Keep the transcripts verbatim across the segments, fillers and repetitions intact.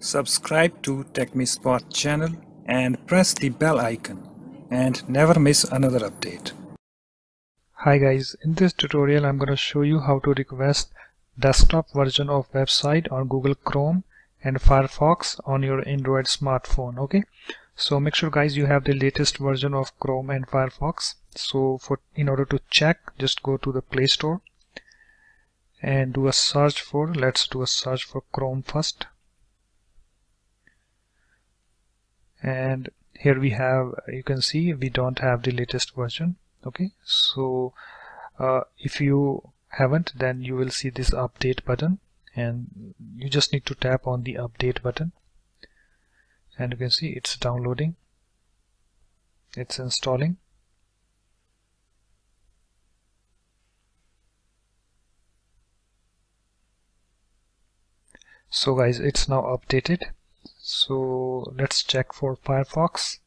Subscribe to TechMeSpot channel and press the bell icon and never miss another update. Hi guys, in this tutorial I'm going to show you how to request desktop version of website on Google Chrome and Firefox on your Android smartphone. Okay, so make sure guys you have the latest version of Chrome and Firefox. So for in order to check, just go to the Play Store and do a search for, let's do a search for Chrome first. And here we have, you can see we don't have the latest version. Okay, so uh, if you haven't, then you will see this update button and you just need to tap on the update button and you can see it's downloading, it's installing. So guys, it's now updated. So let's check for Firefox.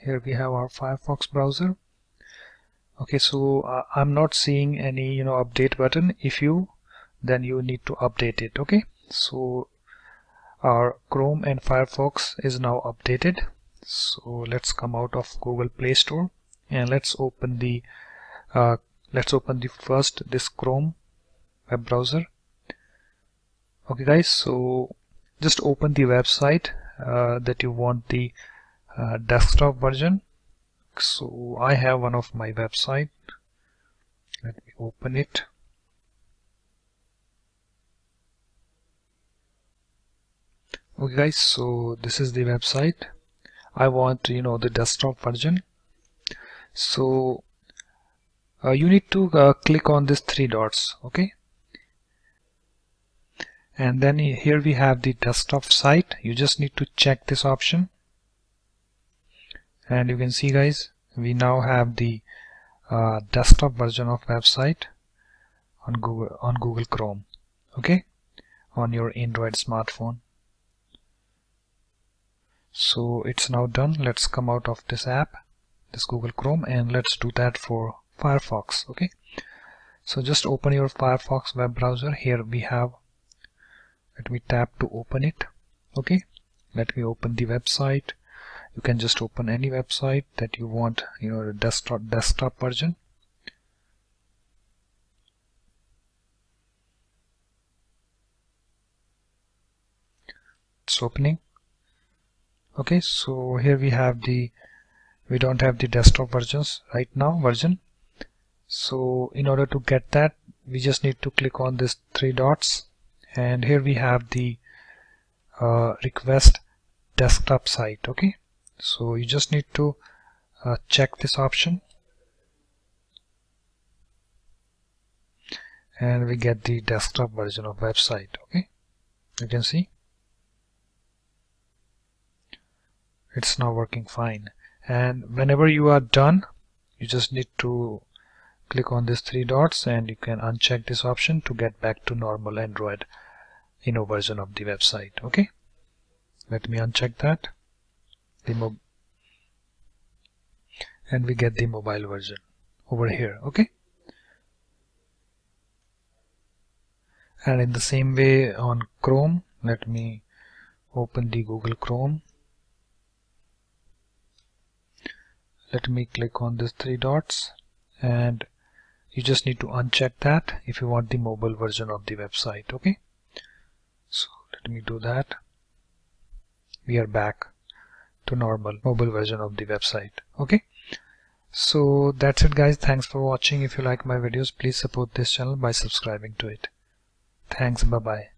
Here we have our Firefox browser. Okay, so uh, I'm not seeing any you know update button. If you, then you need to update it. Okay, so our Chrome and Firefox is now updated. So let's come out of Google Play Store and let's open the uh, let's open the first this Chrome web browser. Okay guys, so just open the website uh, that you want the Uh, desktop version. So I have one of my website, let me open it. Okay guys, so this is the website. I want you know the desktop version. So uh, you need to uh, click on this three dots, okay, and then here we have the desktop site. You just need to check this option. And you can see guys, we now have the uh, desktop version of website on Google on Google Chrome, okay, on your Android smartphone. So it's now done. Let's come out of this app, this Google Chrome, and let's do that for Firefox. Okay, so just open your Firefox web browser. Here we have, let me tap to open it. Okay, let me open the website. You can just open any website that you want, you know, the desktop desktop version. It's opening. Okay, so here we have the, we don't have the desktop versions right now version. So in order to get that, we just need to click on this three dots, and here we have the uh, request desktop site. Okay. So you just need to uh, check this option and we get the desktop version of website. Okay, you can see it's now working fine, and whenever you are done you just need to click on these three dots and you can uncheck this option to get back to normal Android you know version of the website. Okay, let me uncheck that. And we get the mobile version over here. Okay, and in the same way on Chrome, let me open the Google Chrome, let me click on these three dots and you just need to uncheck that if you want the mobile version of the website. Okay, so let me do that. We are back to normal mobile version of the website. Okay, so that's it guys, thanks for watching. If you like my videos, please support this channel by subscribing to it. Thanks, bye bye.